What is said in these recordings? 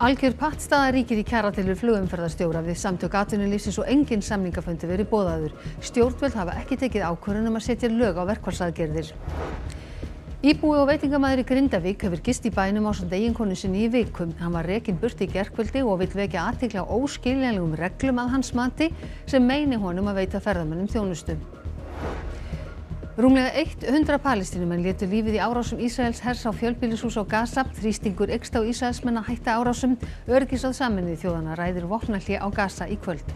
Algjör pattstaða ríkir í kjaradeilur flugumferðarstjóra við Samtök atvinnulífsins og engin samningafundur verið boðaður. Stjórnvöld hafa ekki tekið ákvörðun að setja lög á verkfallsaðgerðir. Íbúi og veitingamaður í Grindavík hefur gist í bænum ásamt eiginkonu sinni í vikum. Hann var rekinn burt í gærkvöldi og vill vekja athygli á óskiljanlegum reglum að hans mati sem meini honum að veita ferðamönnum þjónustu. Rúmlega 100 palestínumenn létu lífið í árásum Ísraels hers á fjölbýlishús á Gaza, þrýstingur eykst á Ísraelsmenn að hætta árásum, öryggisráð Sameinuðu þjóðanna ræðir vopnahlé á Gaza í kvöld.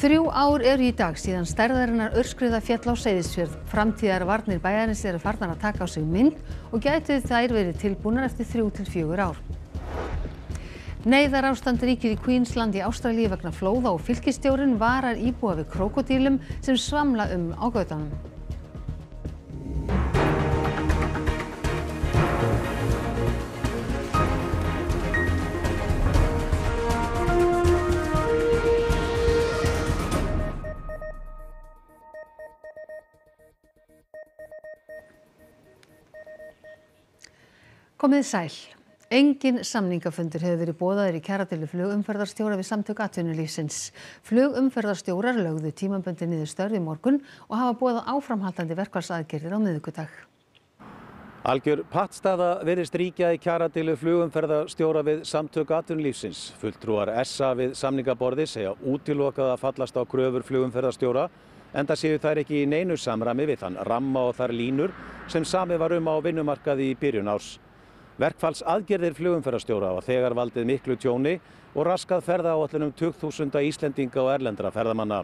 3 ár eru í dag síðan stærðarinnar aurskriða féll á Seyðisfjörð. Framtíðarvarnir bæjarins eru farnar að taka á sig mynd og gætu þær verið tilbúnar eftir 3 til 4 ár. Neyðarástand ríkir í Queensland í Ástralíu vegna flóða og fylkisstjórinn varar íbúa við krókódílum sem svamla á götunum. Komið sæl. Engin samningafundur hefur verið boðaðir í kjaradeilu flugumferðarstjóra við Samtök atvinnulífsins. Flugumferðarstjórar lögðu tímabundið niður störf í morgun og hafa boðað áframhaldandi verkfallsaðgerðir á miðvikudag. Algjör pattstaða virðist ríkja í kjaradeilu flugumferðarstjóra við Samtök atvinnulífsins. Fulltrúar SA við samningaborði segja útilokað að fallast á kröfur flugumferðarstjóra, enda séu þær ekki í neinu samræmi við þann ramma og þær línur sem samið var á vinnumarkaði í byrjun árs. Verkfallsaðgerðir flugumferðarstjóra hafa þegar valdið miklu tjóni og raskað ferðaáætlunum 20.000 Íslendinga og erlendra ferðamanna.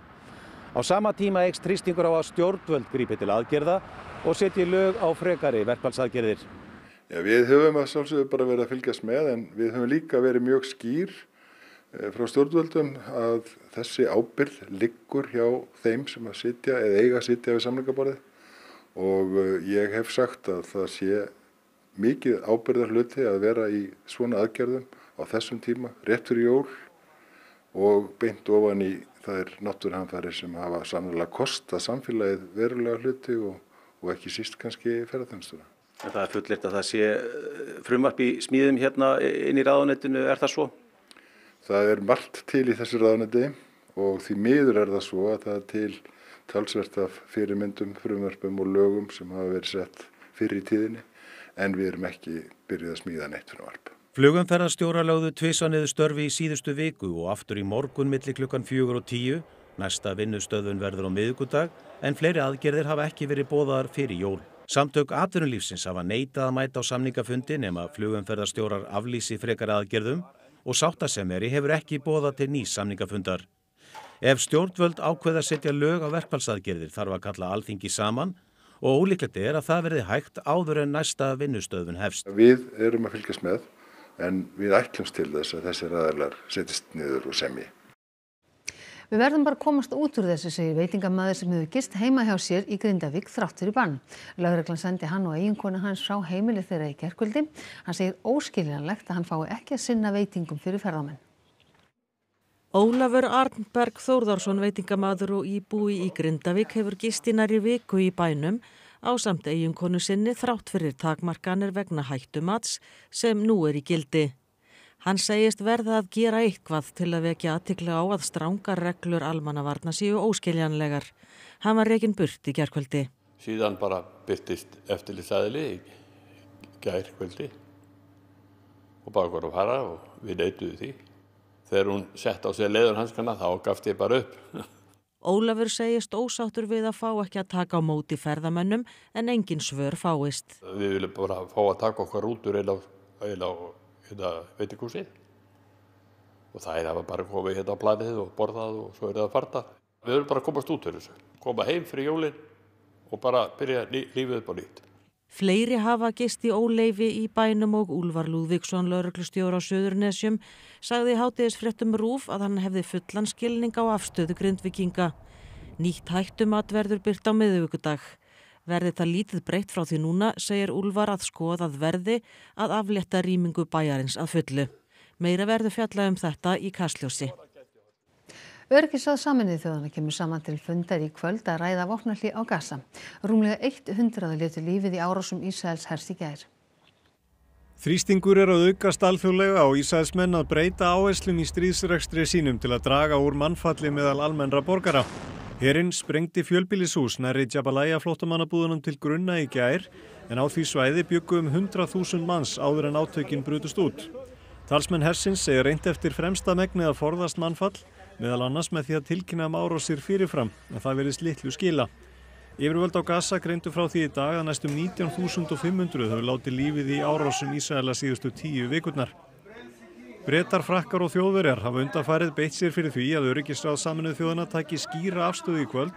Á sama tíma eykst þrýstingur á að stjórnvöld grípi til aðgerða og setji lög á frekari verkfallsaðgerðir. Ja, við höfum að sjálfsögðu bara verið að fylgjast með, en við höfum líka verið mjög skýr frá stjórnvöldum að þessi ábyrgð liggur hjá þeim sem að sitja eða eiga að sitja við samningaborðið, og ég hef sagt að það sé mikið ábyrgðar hluti að vera í svona aðgerðum á þessum tíma, rétt fyrir jól, og beint ofan í þær náttúruhamfarir sem hafa sannarlega kostað samfélagið verulega hluti og ekki síst kannski ferðarþjónustuna. Það er fullyrt að það sé frumvarp í smíðum hérna inn í ráðuneytinu, er það svo? Það er margt til í þessu ráðuneyti og því miður er það svo að það er til talsvert af fyrirmyndum, frumvarpum og lögum sem hafa verið sett fyrir í tíðinni. En við erum ekki byrjuð að smíða neitt fyrir varp. Flugumferðarstjóra lögðu tvisa niður störfi í síðustu viku og aftur í morgun milli klukkan 4 og 10. Næsta vinnustöðun verður á miðvikudag, en fleiri aðgerðir hafa ekki verið boðaðar fyrir jól. Samtök atvinnulífsins hafa neitað að mæta á samningafundi nema flugumferðarstjórar aflýsi frekari aðgerðum og sáttasemjari hefur ekki boðað til nýs samningafundar. Ef stjórnvöld ákveða setja lög á verkfallsaðgerðir þarf að kalla Alþingi saman, og ólíklegt að það verði hægt áður en næsta vinnustöðun hefst. Við erum að fylgjast með, en við ætlumst til þess að þessir aðilar setjist niður og semji. Við verðum bara að komast út úr þessu, segir veitingamaður sem hefur gist heima hjá sér í Grindavík þrátt fyrir bann. Lögreglan sendi hann og eiginkonu hans frá heimili þeirra í gærkvöldi. Hann segir óskiljanlegt að hann fái ekki að sinna veitingum fyrir ferðamenn. Ólafur Arnberg Þórðarson, veitingamaður og íbúi í Grindavík, hefur gist í nærri viku í bænum ásamt eiginkonu sinni þrátt fyrir takmarkanir vegna hættumats sem nú í gildi. Hann segist verða að gera eitthvað til að vekja athygli á að strangar reglur almannavarna séu óskiljanlegar. Hann var rekinn burt í gærkvöldi. Síðan bara birtist eftirlitsaðili í gærkvöldi og bara var að fara og við neituðum því. Þegar hún sett á sig leðurhanskana þá gafst ég bara upp. Ólafur segist ósáttur við að fá ekki að taka á móti ferðamönnum, en engin svör fáist. Við viljum bara fá að taka okkar út úr eða veitingúsið. Og það að bara komið hérna á planið og borðað og svo það farta. Við viljum bara komast út úr þessu, koma heim fyrir jólin og bara byrja lífið upp á nýtt. Fleiri hafa gist í óleyfi í bænum og Úlfar Lúðvíksson, lögreglustjóri á Suðurnesjum, sagði í hádegisfréttum RÚV að hann hefði fullan skilning á afstöðu Grindvíkinga. Nýtt hættumat verður birt á miðvikudag. Verði það lítið breytt frá því núna, segir Úlfar, að skoðað verði að aflétta rýmingu bæjarins að fullu. Meira verður fjallað um þetta í Karlslósi. Öryggisráð Sameinuðu þjóðanna kemur saman til fundar í kvöld að ræða vopnahlé á Gaza. Rúmlega 100 létu lífið í árásum Ísraels hers í gær. Þrýstingur er að aukast alþjóðlega og Ísraelsmenn að breyta áherslum í stríðsrekstri sínum til að draga úr mannfalli meðal almennra borgara. Herinn sprengdi fjölbýlishús nærri Jabalía flóttamannabúðunum til grunna í gær, en á því svæði bjuggu 100.000 manns áður en átökin brutust út. Talsmenn hersins segir reynt eftir fremsta megni að forðast mannfall, meðal annars með því að tilkynna árásir fyrirfram, en það virðist litlu skila. Yfirvöld á Gaza greindu frá því í dag að næstum 19.500 hafi látið lífið í árásum Ísraela síðustu 10 vikurnar. Bretar, Frakkar og Þjóðverjar hafa undanfarið beitt sér fyrir því að öryggisráð Sameinuðu þjóðanna taki skýra afstöðu í kvöld,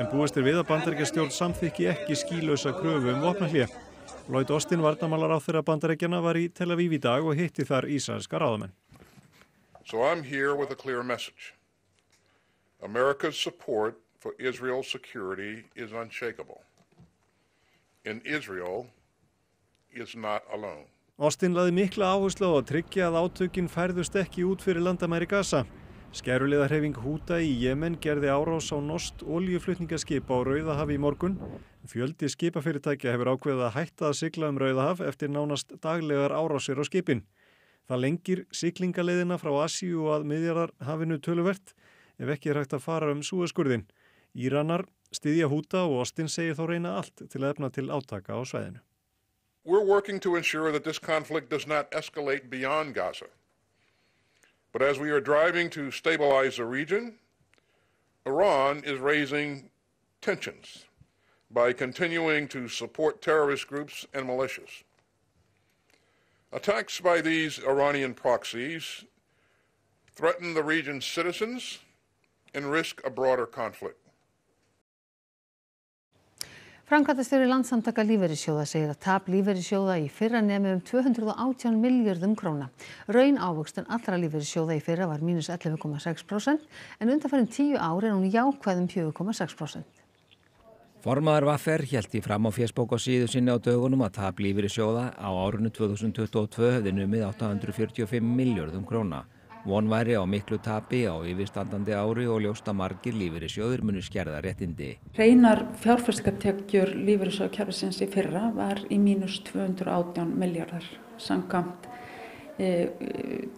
en búist er við að Bandaríkjastjórn samþykki ekki skýlausa kröfu vopnahlé. Lloyd Austin, varnarmálaráðherra Bandaríkjanna, var í Tel Aviv í dag og hitti þar ísraelska ráðamenn. So I'm here with a clear message. America's support for Israel's security is unshakable. And Israel is not alone. Austin lagði mikla áherslu á að tryggja að átökin færðust ekki út fyrir landamæri Gaza. Skæruliðahreyfing Húta í Jemen gerði árás á norskt olíuflutningaskip á Rauðahaf í morgun. Fjöldi skipafyrirtækja hefur ákveðið að hætta að sigla Rauðahaf eftir nánast daglegar árásir á skipin. Það lengir siglingaleiðina frá Asíu og að Miðjarðarhafinu töluvert ef ekki hægt að fara Súezskurðinn. Íranar styðja Húta og Austin segir þó reyna allt til að efna til átaka á svæðinu. We're working to ensure that this conflict does not escalate beyond Gaza. But as we are driving to stabilize the region, Iran is raising tensions by continuing to support terrorist groups and militias. Attacks by these Iranian proxies threaten the region's citizens and risk a broader conflict. Framkvæmdastjóri Landsamtaka Lífverishjóða segir að tap lífverishjóða í fyrra nemi 218 milljörðum króna. Raun ávöxtun allra lífverishjóða í fyrra var mínus 11,6%, en undanfarin 10 ár er hún jákvæð 4,6%. Formaður Vaffer hélt í fram á fésbók og síðu sinni á dögunum að tap lífverishjóða á árinu 2022 hefði numið 845 milljörðum króna. Von væri á miklu tapi á yfirstandandi ári og ljósta margir lífverishjóðir munu skerða réttindi. Hreinar fjárfestingartekjur lífverishjóðakerfisins í fyrra var í mínus 218 milljarðar samkvæmt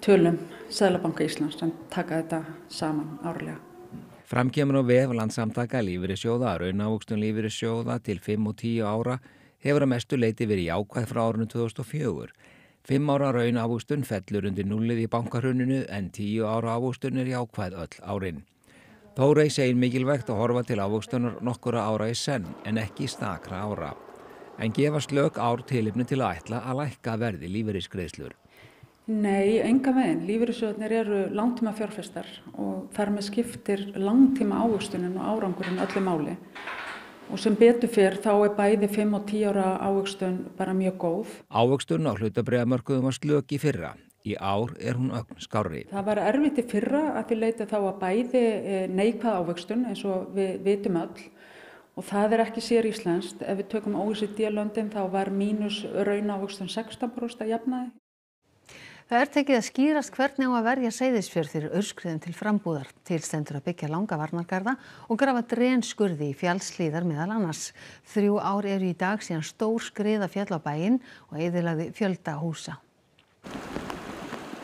tölum Seðlabanka Íslands sem taka þetta saman árlega. Fram kemur á vef Landsamtaka Lífverishjóða að raunávöxtun lífverishjóða til 5 og 10 ára hefur að mestu leyti verið jákvæð frá árinu 2004. 5 ára raunávöxtun fellur undir núllið í bankahruninu en 10 ára ávöxtun er jákvæð öll árin. Þórey segir mikilvægt að horfa til ávöxtunar nokkura ára í senn en ekki stakra ára. En gefa slök ár tilefni til að ætla að lækka verði lífeyrisgreiðslur. Nei, engan veginn. Lífeyrissjóðarnir eru langtíma fjárfestar og þar með skiptir langtíma ávöxtunin og árangurinn öllu máli. Og sem betur fyrr þá er bæði 5 og 10 ára ávöxtun bara mjög góð. Ávöxtun á hlutabréfamörkuðum var slök í fyrra. Í ár er hún ögn skárri. Það var erfitt í fyrra að því leita þá að bæði neikvæð ávöxtun eins og við vitum öll. Og það ekki sér íslenskt. Ef við tökum OECD-löndin þá var mínus raunávöxtun 16% að jafnaði. Það tekið að skýrast hvernig á að verja Seyðisfjörð fyrir aurskriðum til frambúðar. Til stendur að byggja langa varnargarða og grafa drenskurði í fjallshlíðar meðal annars. 3 ár eru í dag síðan stór skriða fjall á bæinn og eyðilagði fjölda húsa.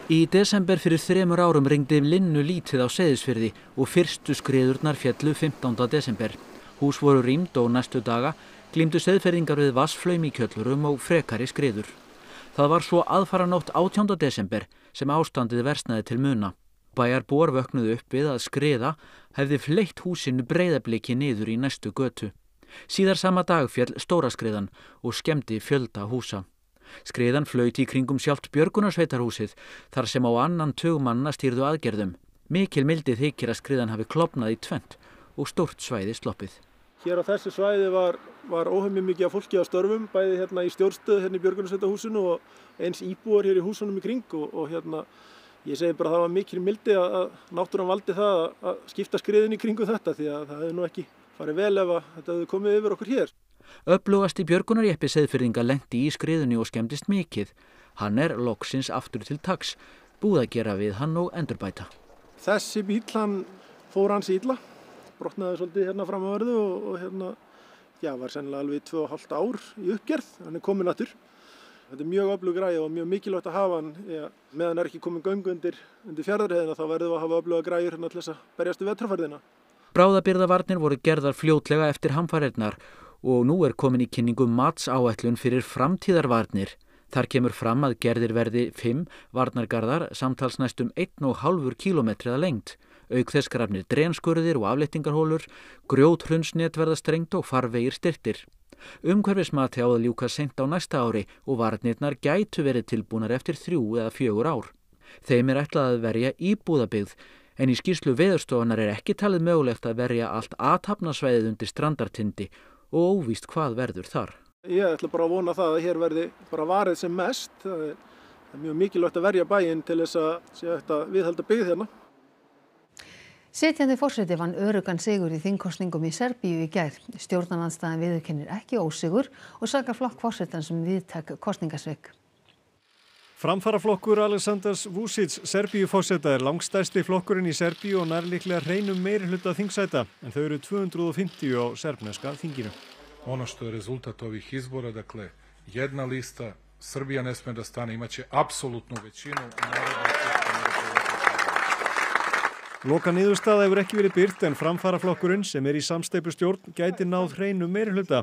Í desember fyrir 3 árum rigndi linnu lítið á Seyðisfjörði og fyrstu skriðurnar fjallu 15. desember. Hús voru rýmd og næstu daga glímdu seyðferðingar við vatnsflaum í kjöllurum og frekari skriður. Það var svo aðfaranótt 18. desember sem ástandið versnaði til muna. Bæjarbúar vöknuðu upp við að skriða hefði fleytt húsinu Breiðabliki niður í næstu götu. Síðar sama dag féll stóra skriðan og skemmdi fjölda húsa. Skriðan flaut í kringum sjálft björgunarsveitarhúsið þar sem á annan tug manna stýrðu aðgerðum. Mikil mildi þykir að skriðan hafi klofnað í 2 og stórt svæði sloppið. Hér á þessu svæði var óhemju mikið af fólki á störfum, bæði hérna í stjórnstöðu hérna í björgunarsveitahúsinu og eins íbúar hér í húsunum í kring og hérna ég segi bara að það var mikil mildi að náttúran valdi það að skipta skriðin í kringum þetta því að það hefði nú ekki farið vel ef að þetta hefði komið yfir okkur hér. Öflugasti björgunarjeppi Seyðfirðinga lenti í skriðinu og skemmdist mikið. Hann loksins aftur til taks, búið að gera við hann og endurbæta. Þessi bíll hann fór ansi illa. Brotnaði svolítið hérna fram á verðu og hérna, já, var sennilega alveg 2,5 ár í uppgerð, hann komin aftur. Þetta er mjög öflug græja og mjög mikilvægt að hafa hann. Meðan ekki komin göngu undir fjarðarheiðina þá verðum við að hafa öfluga græjur hérna til þess að berjast við vetrarfærðina. Bráðabirgðavarnir voru gerðar fljótlega eftir hamfarirnar og nú komin í kynningu matsáætlun fyrir framtíðarvarnir. Þar kemur fram að gerðir verði 5 varnargarðar samtals næstum 1,5 kílómetri að lengd. Auk þess grafnir drenskurðir og afléttingarholur, grjóthrunsnet verða strengt og farvegir styrtir. Umhverfismati á að ljúka seint á næsta ári og varnirnar gætu verið tilbúnar eftir 3 eða 4 ár. Þeim ætlað að verja íbúðabyggð, en í skýrslu Veðurstofunnar ekki talið mögulegt að verja allt athafnasvæðið undir strandartindi og óvíst hvað verður þar. Ég ætla bara að vona það að hér verði bara varið sem mest. Það er mjög mikilvægt að verja bæinn til þess að sé hægt að viðhalda byggð hérna. Sitjandi forseti vann öruggan sigur í þingkosningum í Serbíu í gær. Stjórnarandstaðan viðurkennir ekki ósigur og sakar flokk forsetans viðtak kosningasvik. Framfaraflokkur Alexanders Vučić Serbíuforseta langstærsti flokkurinn í Serbíu og nærliklega hreinum meirihluta þingsæta, en þau eru 250 á serbneska þinginu. Ono što je rezultat ovih izbora, dakle, jedna lista, Srbija ne sme da stane, imaće apsolutnu većinu. Loka niðurstaða hefur ekki verið birt, en framfaraflokkurinn sem í samsteypustjórn gæti náð hreinum meirihluta.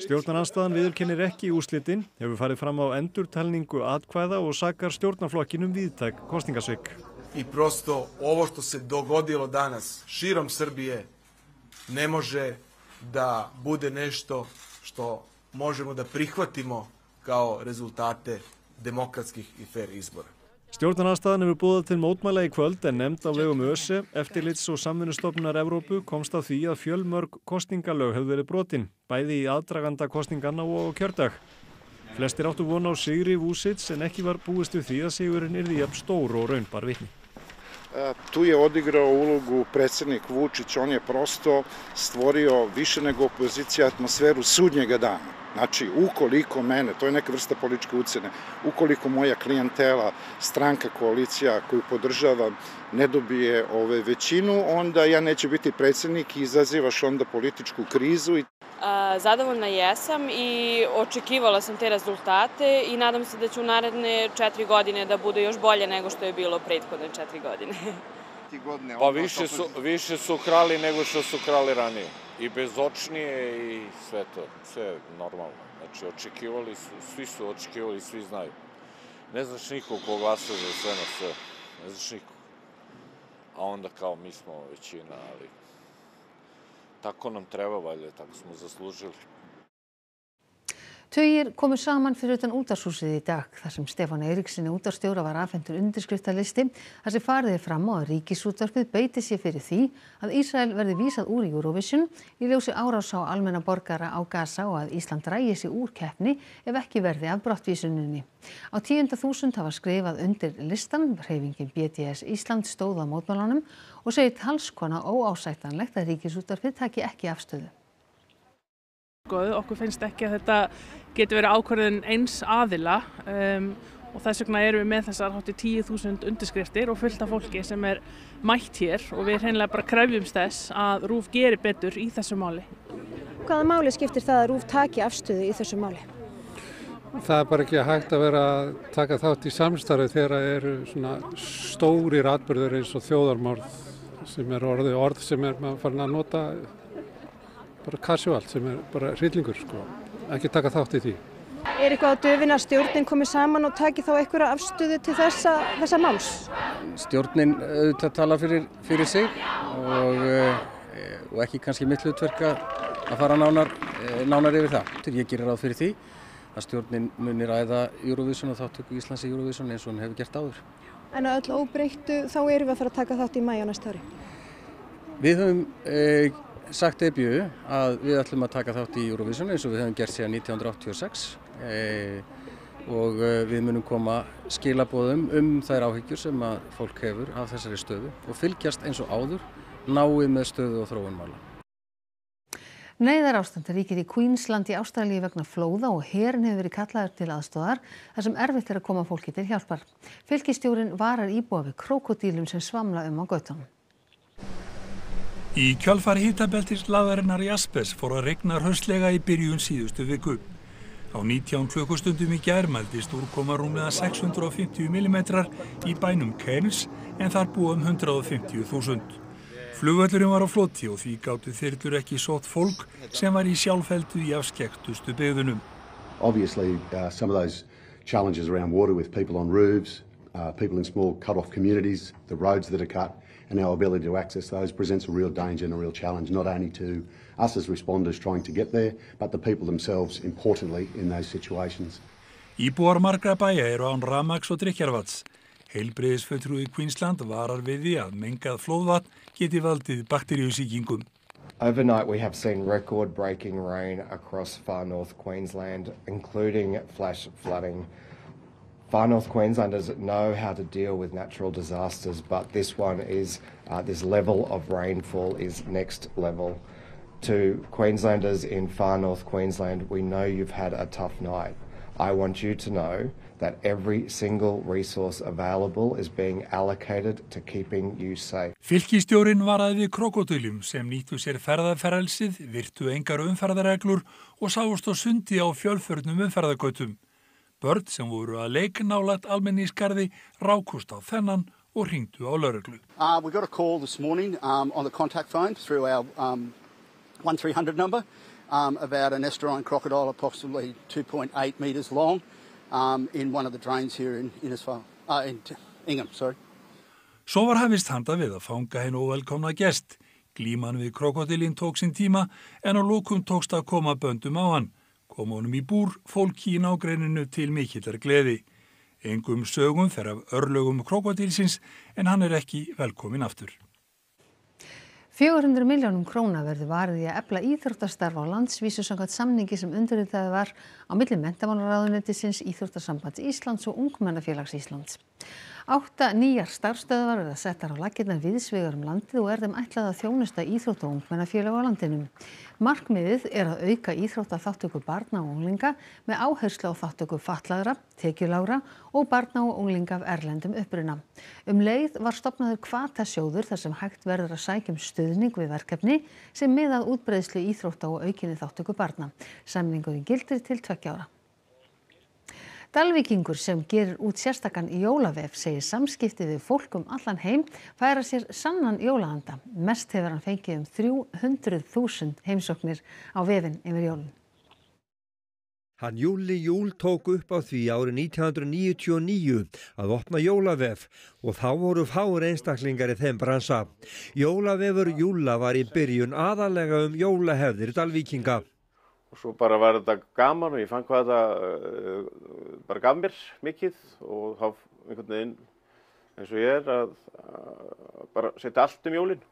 Stjórnarandstaðan viðurkennir ekki úrslitin, hefur farið fram á endurtalningu atkvæða og sakar stjórnarflokkinum viðtak kosningasvik. I prosto ovo što se dogodilo danas širom Srbije ne može da bude nešto što možemo da prihvatimo kao rezultate demokratskih i fair izbora. Stjórnarandstaðan hefur boðað til mótmæla í kvöld, en nefnd á vegum ÖSE, eftirlits- og samvinnustofnunar Evrópu, komst að því að fjölmörg kosningalög hefðu verið brotin, bæði í aðdraganda kosninganna og á kjördag. Flestir áttu von á sigri Vučić, en ekki var búist við því að sigurinn yrði jafn stór og raun bar vitni. Tu je odigrao ulogu predsjednik Vučić, on je prosto stvorio više nego opozicija atmosferu sudnjega dana. Znači, ukoliko mene, to je neka vrsta političke ucene, ukoliko moja klijentela, stranka, koalicija koju podržavam ne dobije većinu, onda ja neću biti predsjednik i izazivaš onda političku krizu. Zadovoljna jesam i očekivala sam te rezultate i nadam se da će u naredne 4 godine da bude još bolje nego što je bilo prethodne 4 godine. Pa više su krali nego što su krali ranije. I bezočnije i sve to. Sve je normalno. Znači, očekivali su, svi su očekivali, svi znaju. Ne znaš nikog ko glasa za sve na sve. Ne znaš nikog. A onda kao mi smo većina, ali tako nam treba valjda, tako smo zaslužili. Tugir komu saman fyrir utan útvarpshúsið í dag, þar sem Stefán Eiríksson útvarpsstjóra var afhentur undirskriftalisti, þar sem farið fram á að Ríkisútvarpið beiti sér fyrir því að Ísrael verði vísað úr Eurovision í ljósi árás á almenna borgara á Gaza og að Ísland dragi sig úr keppni ef ekki verði af brottvísuninni. Á 10.000 hafa skrifað undir listan, hreyfingin BDS Ísland stóð að mótmælunum og segir talskona óásættanlegt að Ríkisútvarpið taki ekki afstöðu. Okkur finnst ekki að þetta getur verið ákvörðun eins aðila og þess vegna erum við með þessar hátt í 10.000 undirskriftir og fullt af fólki sem mætt hér og við hreinlega bara krefjumst þess að RÚV gerir betur í þessu máli. Hvaða máli skiptir það að RÚV taki afstöðu í þessu máli? Það bara ekki hægt að vera að taka þátt í samstarfi þegar eru svona stórir atburður eins og þjóðarmorð sem orð sem maður farin að nota bara casual, sem bara hryllingur, sko. Ekki taka þátt í því. Eitthvað að döfina stjórnin komi saman og taki þá einhverja afstöðu til þessa máls? Stjórnin auðvitað tala fyrir sig og ekki kannski mitt hlutverk að fara nánar yfir það. Ég gerir ráð fyrir því að stjórnin muni ræða Eurovision og þáttöku Íslands í Eurovision eins og hún hefur gert áður. En að öll óbreyttu þá erum við að fara að taka þátt í maí á næsta ári? Við höfum sagt debut að við ætlum að taka þátt í Eurovision eins og við höfum gert síðan 1986 og við munum koma skilaboðum þær áhyggjur sem að fólk hefur af þessari stöðu og fylgjast eins og áður náið með stöðu og þróunmála. Neyðarástand ríkir í Queensland í Ástralíu vegna flóða og herinn hefur verið kallaður til aðstoðar þar sem erfitt að koma fólki til hjálpar. Fylkisstjórinn varar íbúa við krókódílum sem svamla á götunum. Í kjölfar hitabeltis lagarinnar í Aspes fór að rigna hraustlega í byrjun síðustu viku. Á 19 klukkustundum í gær mældist úrkoma rúmlega 650 mm í bænum Cairns en þar búa 150.000. Flugvöllurinn var á floti og því gátu þyrlur ekki sótt fólk sem var í sjálfheldu í afskekktustu byggðunum. Obviously, some of those challenges around water with people on roofs, people in small cut-off communities, the roads that are cut, and our ability to access those presents a real danger and a real challenge, not only to us as responders trying to get there, but the people themselves, importantly, in those situations. Íbúar margra bæja eru án rafmagns og drykkjarvatns. Heilbrigðisfulltrúi Queensland varar við því að mengað flóðvatn geti valdið bakteríusýkingum. Overnight we have seen record-breaking rain across far north Queensland, including flash flooding. Far north Queenslanders know how to deal with natural disasters, but this one is, this level of rainfall is next level. To Queenslanders in far north Queensland, we know you've had a tough night. I want you to know that every single resource available is being allocated to keeping you safe. Fylkistjórinn varaði við krókódílum sem nýttu sér ferðafrelsið, virtu engar umferðarreglur og sáust á sundi á fjölförnum umferðargötum. Börn sem voru að leika nálægt almenningsgarði rákust á þennan og hringdu á lögreglu. We got a call this morning on the contact phone through our 1300 number about an estuarine crocodile approximately 2.8 metres long in one of the drains here in Ingham, sorry. Svo var hafist handa við að fanga hinn óvelkomna gest. Glíman við krokodilinn tók sinn tíma en á lokum tókst að koma böndum á hann. Kom honum í búr, fólk í nágreininu til mikillar gleði. Engum sögum fer af örlögum krókódílsins en hann er ekki velkominn aftur. 400 milljónum króna verður varið í að efla íþróttastarf á landsvísu samkvæmt samningi sem undirritaður var á milli menntamálaráðuneytisins, Íþróttasamband Íslands og Ungmennafélags Íslands. 8 nýjar starfstöðvar verða settar á laggirnar viðsvegar landið og þeim ætlað að þjónusta íþrótta- og ungmennafélög á landinu. Markmiðið að auka íþróttaþátttöku barna og unglinga með áherslu á þátttöku fatlaðra, tekjulágra og barna og unglinga af erlendum uppruna. Leið var stofnaður hvatasjóður þar sem hægt verður að sækja stuðning við verkefni sem miðað útbreiðslu íþrótta og aukinni þátttöku barna. Samningurinn gildir til 2 ára. Dalvíkingur sem gerir út sérstakan jólavef segir samskipti við fólk allan heim færa sér sannan jólahanda. Mest hefur hann fengið 300.000 heimsóknir á vefinn yfir jólun. Hann Júlli Júl tók upp á því árið 1999 að opna jólavef og þá voru fáir einstaklingar í þeim bransa. Jólavefur Júlla var í byrjun aðalega jólahefðir Dalvíkinga. Og svo bara var þetta gaman og ég fann hvað þetta bara gaf mér mikið og þá einhvern veginn eins og ég að bara setja allt jólin.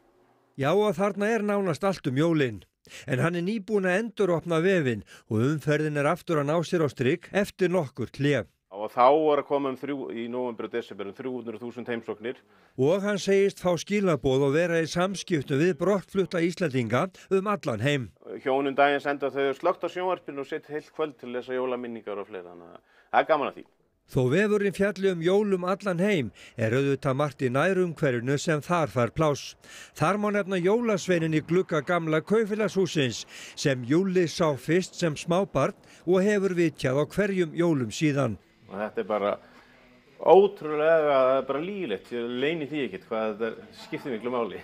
Já og þarna nánast allt jólin. En hann nýbúin að enduropna vefinn og umferðin aftur að ná sér á strik eftir nokkur hlé. Og þá var að koma í nóvember og desember 300.000 heimsóknir. Og hann segist fá skilaboð og vera í samskiptum við brottflutta Íslendinga allan heim. Hjónin daginn senda þau slökkt á sjónvarpinu og setja heilt kvöld til þess að jólaminningar og fleira. Það gaman að því. Þó vefurinn fjalli jólum allan heim auðvitað margt í nærumhverfinu sem þar fær pláss. Þar má nefna jólasveinin í glugga gamla kaupfélagshússins sem Júlli sá fyrst sem smábarn og hefur vitjað á hverjum jólum síðan. Og þetta bara ótrúlega bara líflegt, ég leyni því ekkert hvað þetta skiptir miklu máli.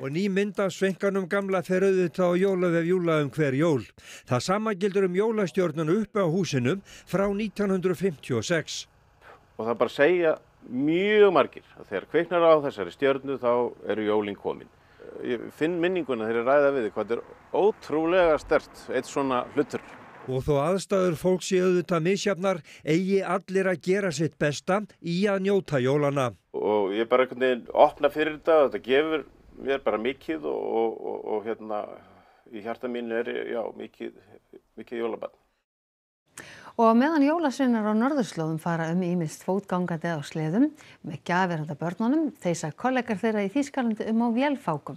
Og ný mynd af sveinkanum gamla fer auðvitað á jólavef Júlla hver jól. Það sama gildir jólastjörnuna uppe á húsinu frá 1956. Og það bara segja mjög margir að þegar kviknar á þessari stjörnu þá jólin komin. Ég finn minninguna þegar ég ræða við því hvað þetta ótrúlega sterkt, eitt svona hlutur. Og þó aðstæður fólks í auðvitað misjafnar eigi allir að gera sitt besta í að njóta jólana. Og ég bara einhvern veginn opna fyrir þetta, þetta gefur mér bara mikið og hérna í hjarta mínu já, mikið jólabarn. Og meðan jólasveinar á norðurslóðum fara ýmist fótgangandi á sleðum með gjafir handa börnunum, þeysa kollegar þeirra í Þýskalandi á vélfákum.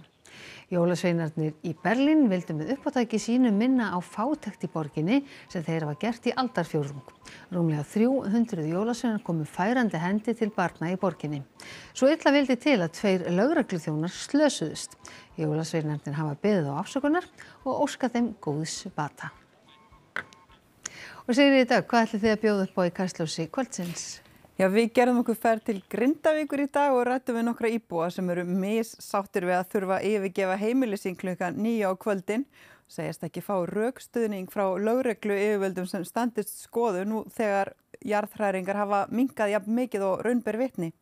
Jólasveinarnir í Berlín vildu með uppátæki sínu minna á fátækt í borginni sem þeir hafa gert í aldarfjórðung. Rúmlega 300 jólasveinar komu færandi hendi til barna í borginni. Svo illa vildi til að 2 lögregluþjónar slösuðust. Jólasveinarnir hafa beðið á afsökunar og óskað þeim góðs bata. Og Sigríður, í dag, hvað ætlið þið að bjóða upp á í Karlslósi kvöldsins? Já, við gerðum okkur ferð til Grindavíkur í dag og rættum við nokkra íbúa sem eru missáttir við að þurfa að yfirgefa heimili sín klukkan 9 á kvöldin. Segjast ekki fá rökstuðning frá lögreglu yfirvöldum sem standist skoðu nú þegar jarðhræringar hafa minnkað jafn mikið og raun ber vitni.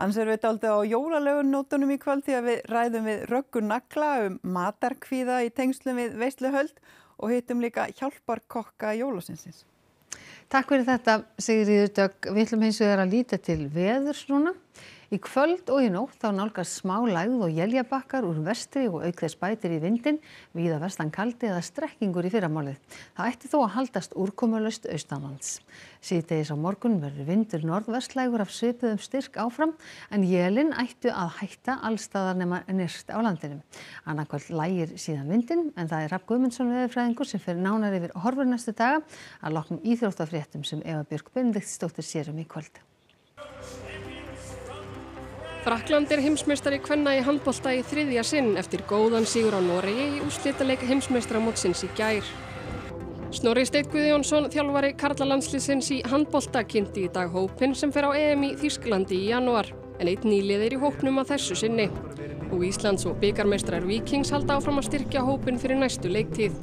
Annars erum við dálítið á jólalögunótunum í kvöld því að við ræðum við Röggu Nagla um matarkvíða í tengslum við veisluhöld og hittum líka hjálparkokka jólaseinsins. Takk fyrir þetta, Sigríður Dögg. Við ætlum hins vegar að líta til veðurs núna. Í kvöld og í nótt þá nálgast smá lægð og éljabakkar úr vestri og auk þess bætir í vindinn, víða vestan kaldi eða strekkingur í fyrramálið. Það ætti þó að haldast úrkomulaust austanlands. Síðdegis á morgun verður vindur norðvestlægur af svipuðum styrk áfram, en élin ættu að hætta allstaðar nema nyrst á landinu. Annarkvöld lægir síðan vindinn, en það er Rapp Guðmundsson veðurfræðingur sem fer nánar yfir horfur næstu daga að loknum íþróttafréttum sem Eva Björkbjörnsdóttir sér um í kvöld. Frakkland er heimsmeistari kvenna í handbolta í þriðja sinn eftir góðan sigur á Noregi í úrslitaleik heimsmeistaramótsins í gær. Snorri Steit Guðjónsson, þjálfari karlalandsliðsins í handbolta, kynnti í dag hópinn sem fer á EM í Þýskalandi í janúar, en einn nýlið í hópnum að þessu sinni. Og Íslands og bikarmeistrar Vikings halda áfram að styrkja hópinn fyrir næstu leiktíð.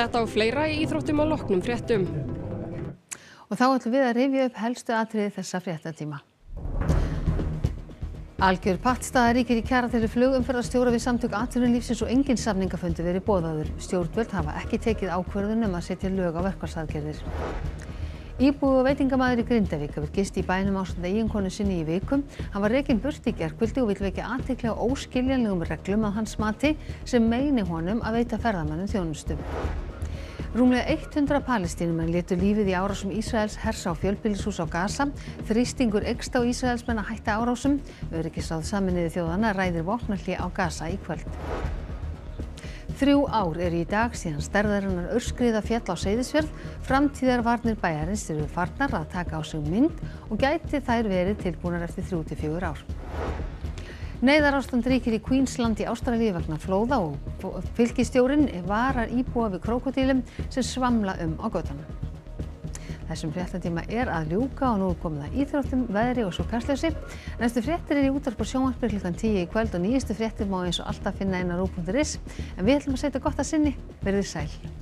Þetta og fleira í íþróttum á loknum fréttum. Og þá ætlum við að rifja upp helstu atriði þessa fréttatíma. Algjör pattstaða ríkir í kjaradeilu flugumferðarstjóra við Samtök atvinnulífsins og engin samningafundur verið boðaður. Stjórnvöld hafa ekki tekið ákvörðun að setja lög á verkfallsaðgerðir. Íbúi og veitingamaður í Grindavík hefur gist í bænum ásamt eiginkonu sinni í vikum. Hann var rekinn burt í gærkvöldi og vill vekja athygli á óskiljanlegum reglum að hans mati sem meini honum að veita ferðamönnum þjónustu. Rúmlega 100 palestínumenn létu lífið í árásum Ísraels hers á fjölbýlishús á Gaza. Þrýstingur eykst á Ísraelsmenn að hætta árásum. Öryggisráð Sameinuðu þjóðanna ræðir vopnahlé á Gaza í kvöld. 3 ár eru í dag síðan stærðarinnar aurskriða féll á Seyðisfjörð. Framtíðarvarnir bæjarins eru farnar að taka á sig mynd og gæti þær verið tilbúnar eftir 3-4 ár. Neyðarástand ríkir í Queensland í Ástralíu vegna flóða og fylkisstjórinn varar íbúa við krókódílum sem svamla á götunum. Þessum fréttatíma er að ljúka og nú komið að íþróttum, veðri og svo Karlslausi. Næstu fréttir eru í útvarpi og sjónvarpi klukkan 10 í kvöld og nýjustu fréttir má eins og alltaf finna inn á rúv.is. En við ætlum að setja gott að sinni. Verið sæl.